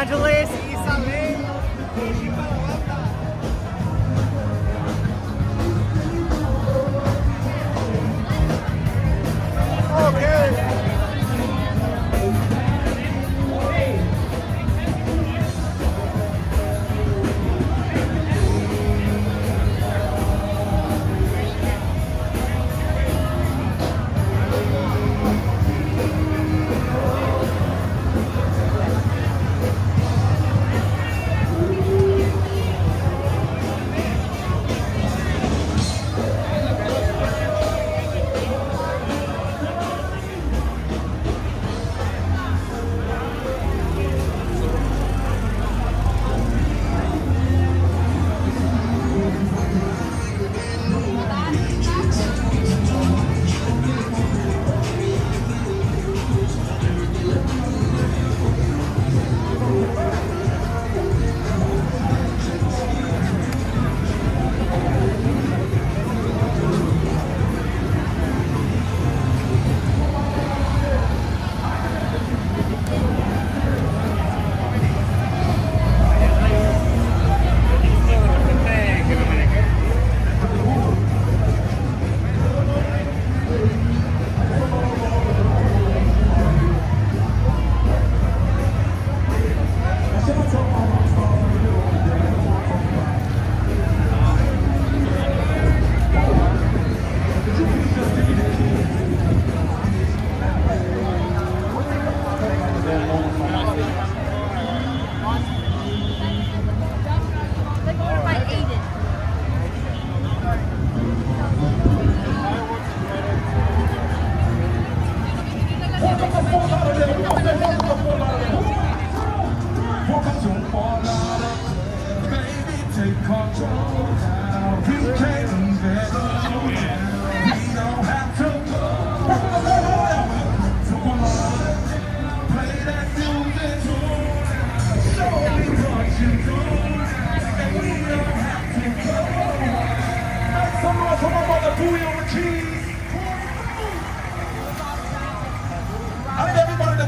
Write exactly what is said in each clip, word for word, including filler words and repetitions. Angeles, East L A.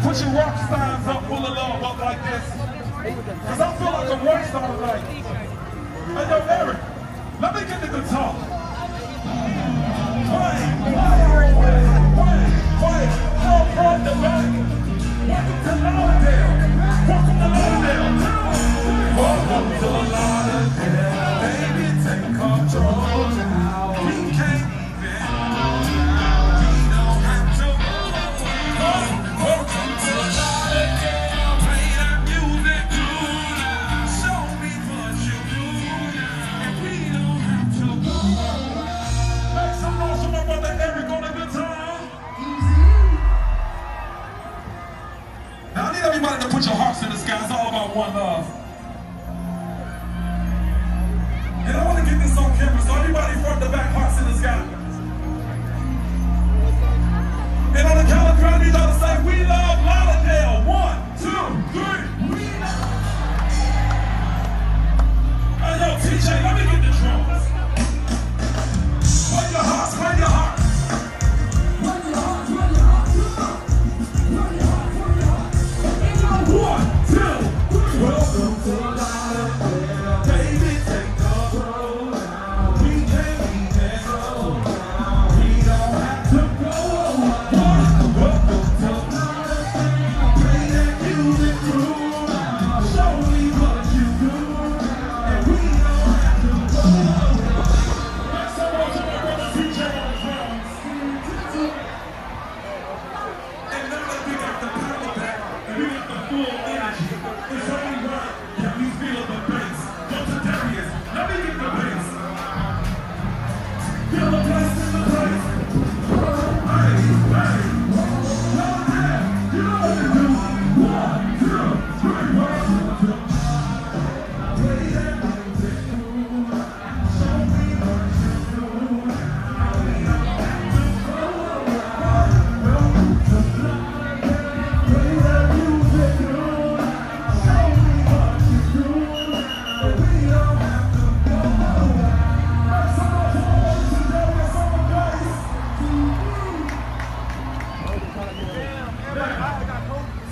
Pushing rock stars up full of love up like this. Because I feel like a rock star tonight. And yo, Eric, let me get the guitar. Play, play, play, play. Come from the back. Welcome to Lauderdale. Welcome to Lauderdale. Welcome to Lauderdale. Baby, take control now. You can't to put your hearts in the sky. It's all about one love. And I want to get this on camera, so everybody front to back, hearts in the sky. And on the count of three, I need y'all to say, we love Lauderdale. One, two, three. We love. Hey, yo, T J, let me get the drums. Play your hearts, play your hearts.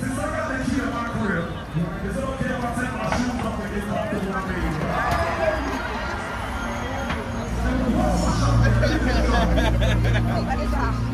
Since I got that key in my crib, Vai deixar.